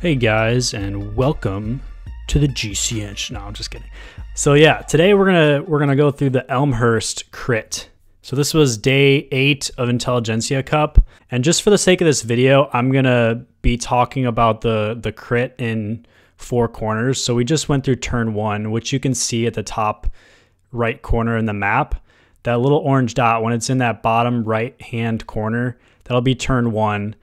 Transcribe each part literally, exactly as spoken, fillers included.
Hey guys, and welcome to the G C N. No, I'm just kidding. So yeah, today we're gonna we're gonna go through the Elmhurst crit. So this was day eight of Intelligentsia Cup, and just for the sake of this video, I'm gonna be talking about the the crit in four corners. So we just went through turn one, which you can see at the top right corner in the map. That little orange dot, when it's in that bottom right hand corner, that'll be turn one,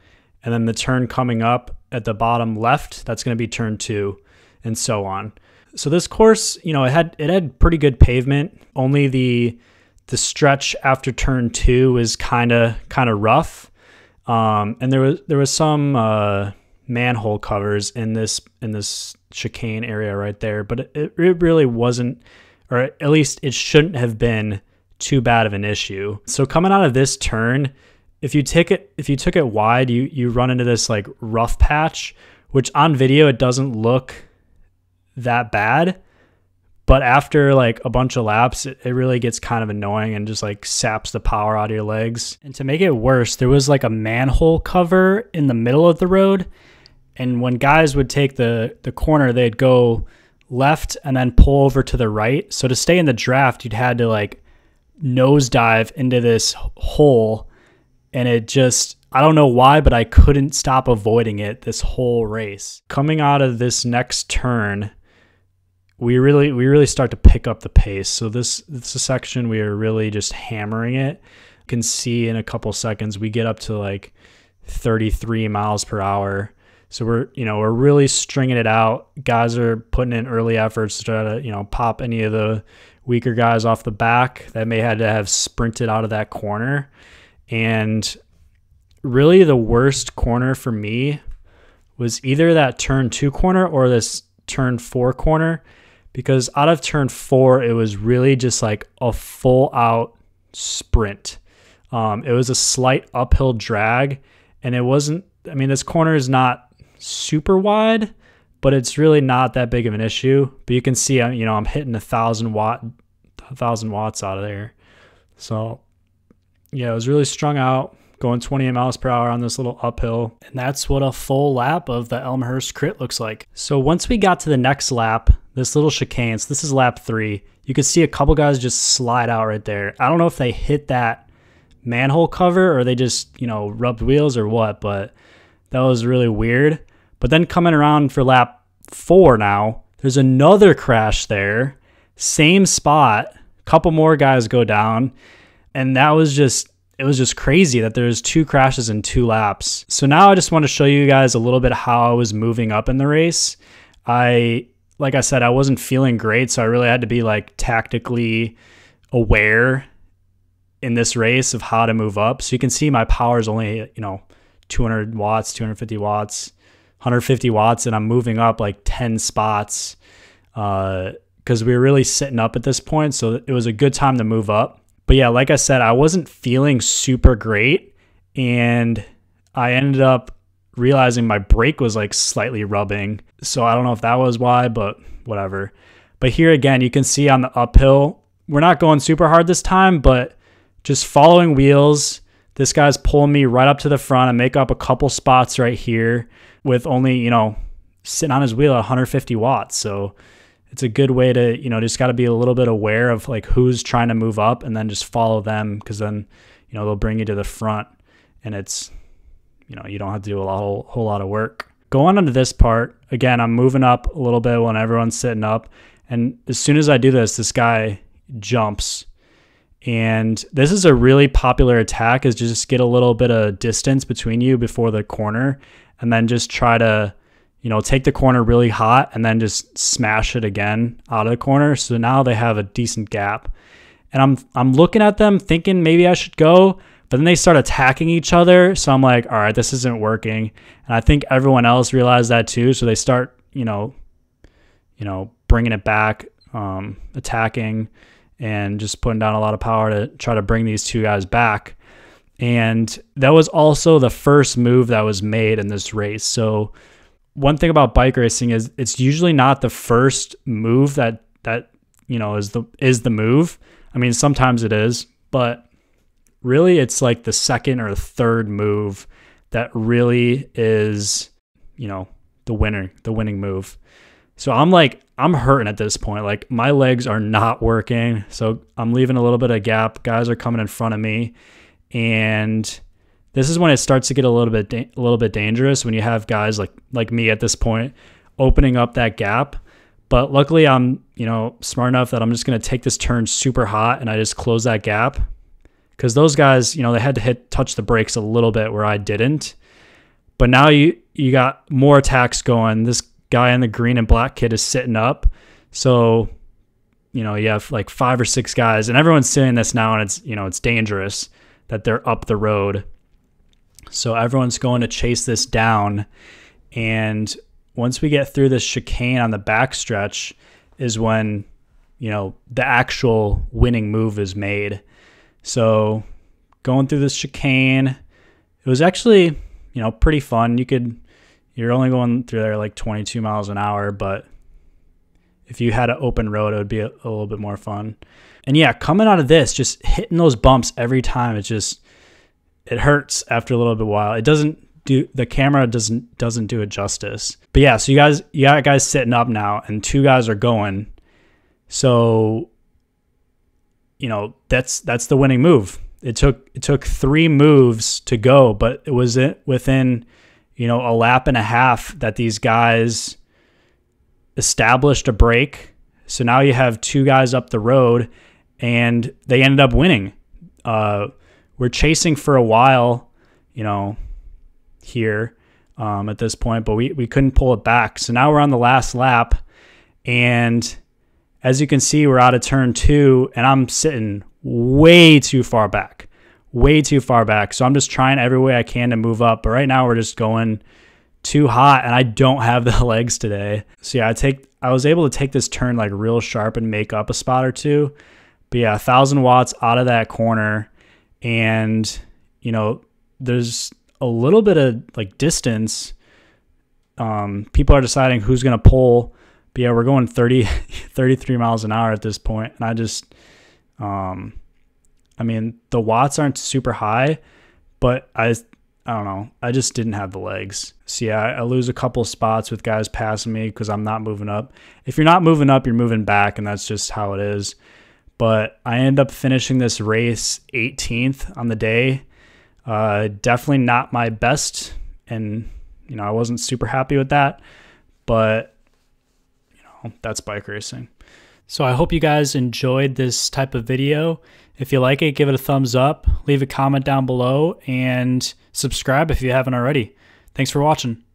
and then the turn coming up at the bottom left, that's going to be turn two, and so on. So this course, you know, it had it had pretty good pavement. Only the the stretch after turn two was kind of kind of rough, um, and there was there was some uh, manhole covers in this in this chicane area right there. But it, it really wasn't, or at least it shouldn't have been too bad of an issue. So coming out of this turn, If you take it, if you took it wide, you you run into this like rough patch, which on video it doesn't look that bad, but after like a bunch of laps, it, it really gets kind of annoying and just like saps the power out of your legs. And to make it worse, there was like a manhole cover in the middle of the road, and when guys would take the the corner, they'd go left and then pull over to the right. So to stay in the draft, you'd had to like nosedive into this hole. And it just, I don't know why, but I couldn't stop avoiding it this whole race. Coming out of this next turn, we really we really start to pick up the pace. So this, this section, we are really just hammering it. You can see in a couple seconds, we get up to like thirty-three miles per hour. So we're, you know, we're really stringing it out. Guys are putting in early efforts to try to, you know, pop any of the weaker guys off the back that may had to have sprinted out of that corner. And really the worst corner for me was either that turn two corner or this turn four corner, because out of turn four, it was really just like a full out sprint. Um, it was a slight uphill drag, and it wasn't, I mean, this corner is not super wide, but it's really not that big of an issue. But you can see, you know, I'm hitting a thousand watt, a thousand watts out of there. So yeah, it was really strung out, going twenty-eight miles per hour on this little uphill. And that's what a full lap of the Elmhurst crit looks like. So once we got to the next lap, this little chicane, so this is lap three, you could see a couple guys just slide out right there. I don't know if they hit that manhole cover or they just, you know, rubbed wheels or what, but that was really weird. But then coming around for lap four now, there's another crash there, same spot, couple more guys go down. And that was just, it was just crazy that there was two crashes in two laps. So now I just want to show you guys a little bit how I was moving up in the race. I, like I said, I wasn't feeling great, so I really had to be like tactically aware in this race of how to move up. So you can see my power is only, you know, two hundred watts, two hundred fifty watts, one hundred fifty watts, and I'm moving up like ten spots uh, because we were really sitting up at this point. So it was a good time to move up. But yeah, like I said, I wasn't feeling super great, and I ended up realizing my brake was like slightly rubbing. So I don't know if that was why, but whatever. But here again, you can see on the uphill, we're not going super hard this time, but just following wheels. This guy's pulling me right up to the front. I make up a couple spots right here with only, you know, sitting on his wheel at one hundred fifty watts. So it's a good way to, you know, just got to be a little bit aware of like who's trying to move up, and then just follow them, because then, you know, they'll bring you to the front, and it's, you know, you don't have to do a whole, whole lot of work. Going on to this part, again, I'm moving up a little bit when everyone's sitting up. And as soon as I do this, this guy jumps. And this is a really popular attack, is just get a little bit of distance between you before the corner, and then just try to, you know, take the corner really hot and then just smash it again out of the corner. So now they have a decent gap, and I'm I'm looking at them thinking maybe I should go, but then they start attacking each other. So I'm like, all right, this isn't working. And I think everyone else realized that too. So they start, you know, you know, bringing it back, um, attacking, and just putting down a lot of power to try to bring these two guys back. And that was also the first move that was made in this race. So one thing about bike racing is it's usually not the first move that that you know is the is the move. I mean, sometimes it is, but really it's like the second or third move that really is, you know, the winner, the winning move. So I'm like, I'm hurting at this point. Like my legs are not working. So I'm leaving a little bit of gap. Guys are coming in front of me. And this is when it starts to get a little bit, a little bit dangerous when you have guys like, like me at this point opening up that gap. But luckily I'm, you know, smart enough that I'm just going to take this turn super hot and I just close that gap. Cause those guys, you know, they had to hit, touch the brakes a little bit where I didn't, but now you, you got more attacks going. This guy in the green and black kid is sitting up. So, you know, you have like five or six guys and everyone's seeing this now, and it's, you know, it's dangerous that they're up the road. So everyone's going to chase this down. And once we get through this chicane on the backstretch is when, you know, the actual winning move is made. So going through this chicane, it was actually, you know, pretty fun. You could, you're only going through there like twenty-two miles an hour, but if you had an open road, it would be a, a little bit more fun. And yeah, coming out of this, just hitting those bumps every time, it just, it hurts after a little bit while. It doesn't, Do, the camera doesn't doesn't do it justice. But yeah, so you guys you got guys sitting up now and two guys are going. So you know, that's that's the winning move. It took it took three moves to go, but it was it within, you know, a lap and a half that these guys established a break. So now you have two guys up the road and they ended up winning. Uh we're chasing for a while, you know, here um, at this point, but we, we couldn't pull it back. So now we're on the last lap. And as you can see, we're out of turn two and I'm sitting way too far back, way too far back. So I'm just trying every way I can to move up. But right now we're just going too hot and I don't have the legs today. So yeah, I take, I was able to take this turn like real sharp and make up a spot or two, but yeah, a thousand watts out of that corner. And you know, there's a little bit of like distance. Um, people are deciding who's going to pull, but yeah, we're going thirty, thirty-three miles an hour at this point. And I just, um, I mean, the watts aren't super high, but I, I don't know. I just didn't have the legs. So yeah, I, I lose a couple spots with guys passing me cause I'm not moving up. If you're not moving up, you're moving back. And that's just how it is. But I end up finishing this race eighteenth on the day. Uh, definitely not my best. And, you know, I wasn't super happy with that, but you know, that's bike racing. So I hope you guys enjoyed this type of video. If you like it, give it a thumbs up, leave a comment down below and subscribe if you haven't already. Thanks for watching.